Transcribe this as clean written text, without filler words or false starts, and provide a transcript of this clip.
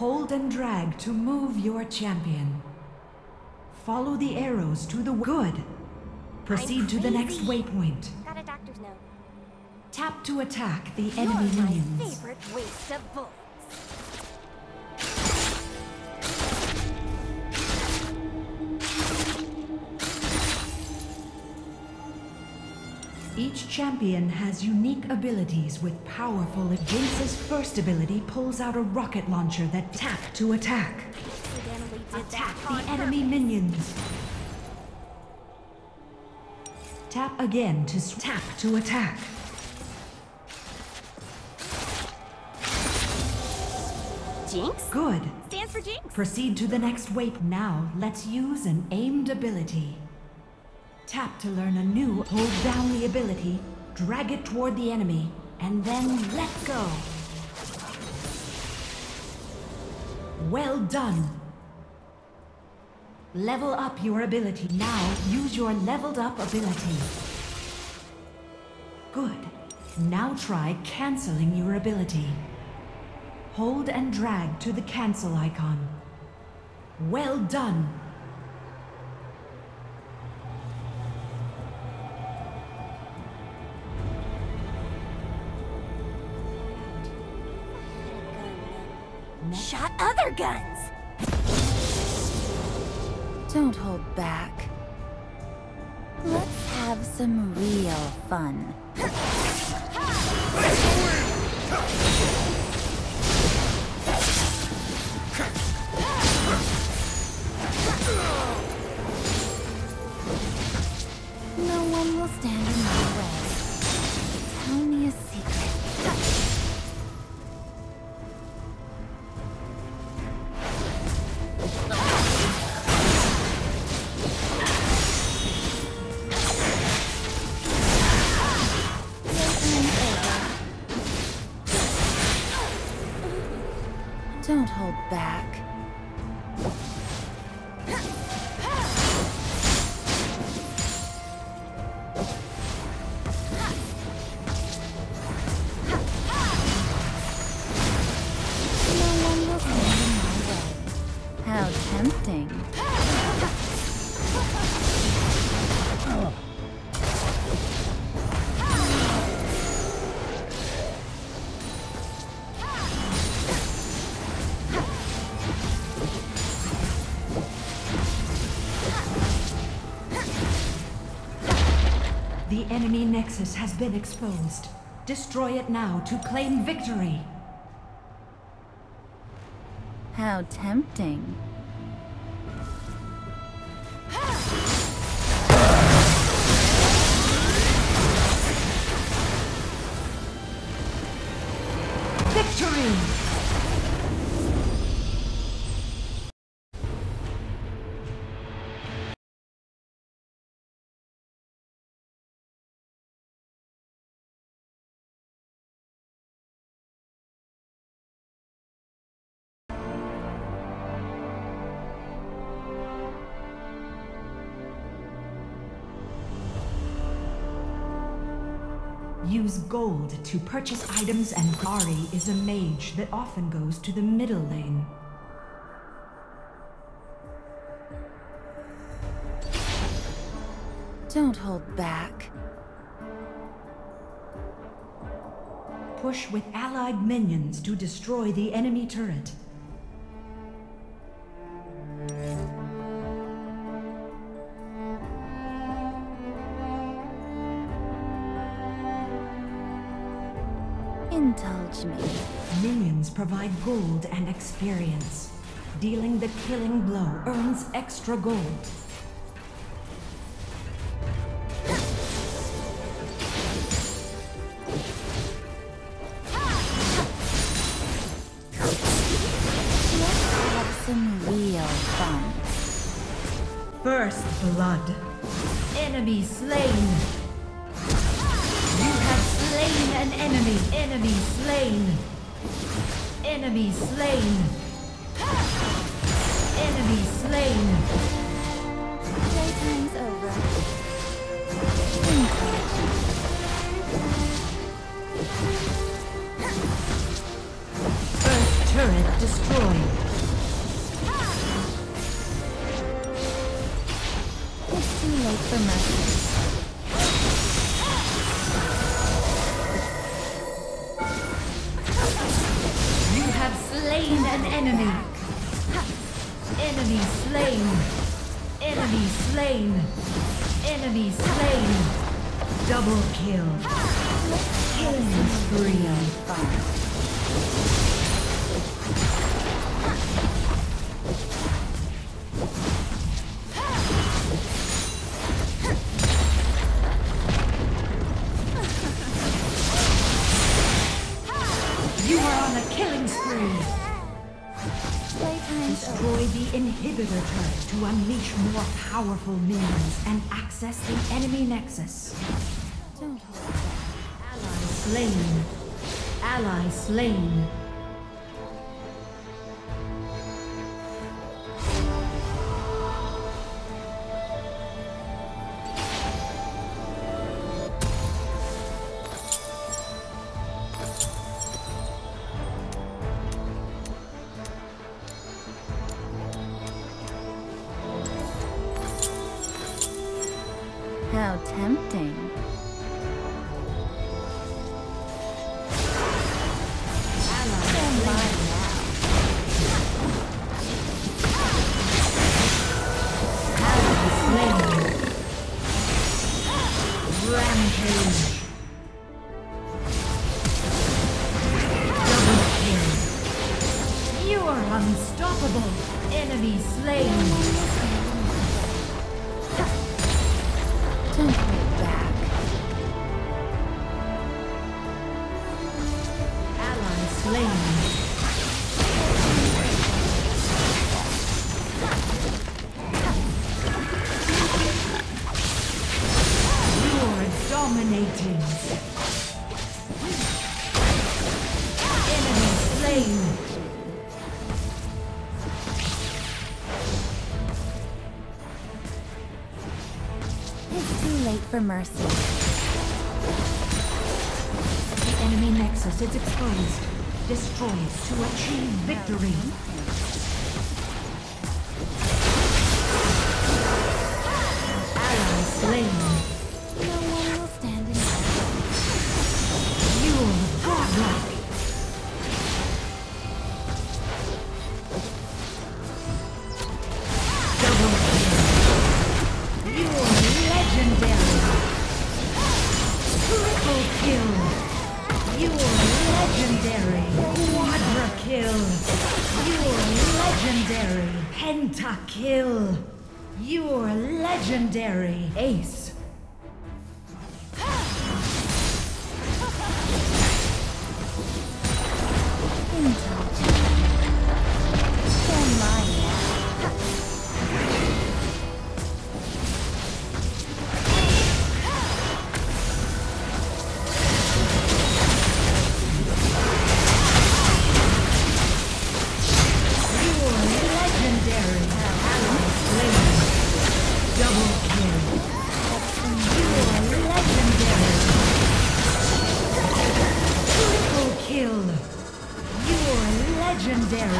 Hold and drag to move your champion. Follow the arrows to the good. Proceed to the next waypoint. Got a doctor's note. Tap to attack the enemy minions. My favorite waste of bullets. Each champion has unique abilities with powerful. Jinx's first ability pulls out a rocket launcher that tap to attack. Attack the enemy minions. Tap again to tap to attack. Jinx? Good. Stands for Jinx. Proceed to the next wave. Now let's use an aimed ability. Tap to learn a new, hold down the ability, drag it toward the enemy, and then let go. Well done. Level up your ability. Now use your leveled up ability. Good. Now try canceling your ability. Hold and drag to the cancel icon. Well done. Shot other guns! Don't hold back. Let's have some real fun. No one will stand in my way. Tell me a secret. Don't hold back. The enemy Nexus has been exposed. Destroy it now to claim victory. How tempting. Victory! Use gold to purchase items, and Gari is a mage that often goes to the middle lane. Don't hold back. Push with allied minions to destroy the enemy turret. Indulge me. Minions provide gold and experience. Dealing the killing blow earns extra gold. Let's have some real fun. First blood. Enemy slain. Slain an enemy, enemy slain. Enemy slain. Enemy slain. Daytime's over. First Turret destroyed. It's too late for mercy. You have slain an enemy. Enemy slain. Enemy slain. Enemy slain. Double kill. Killing spree on fire. You are on a killing spree. Destroy the inhibitor turret to unleash more powerful minions and access the enemy Nexus. Don't hold back. Ally slain. Ally slain. How tempting. Rampage. You are unstoppable. Enemy slain. Dominating. Enemy slain. It's too late for mercy. The enemy Nexus is exposed. Destroy it to achieve victory. Ally slain. Legendary. Quadra kill. You're legendary. Pentakill. You're legendary. Ace. Legendary.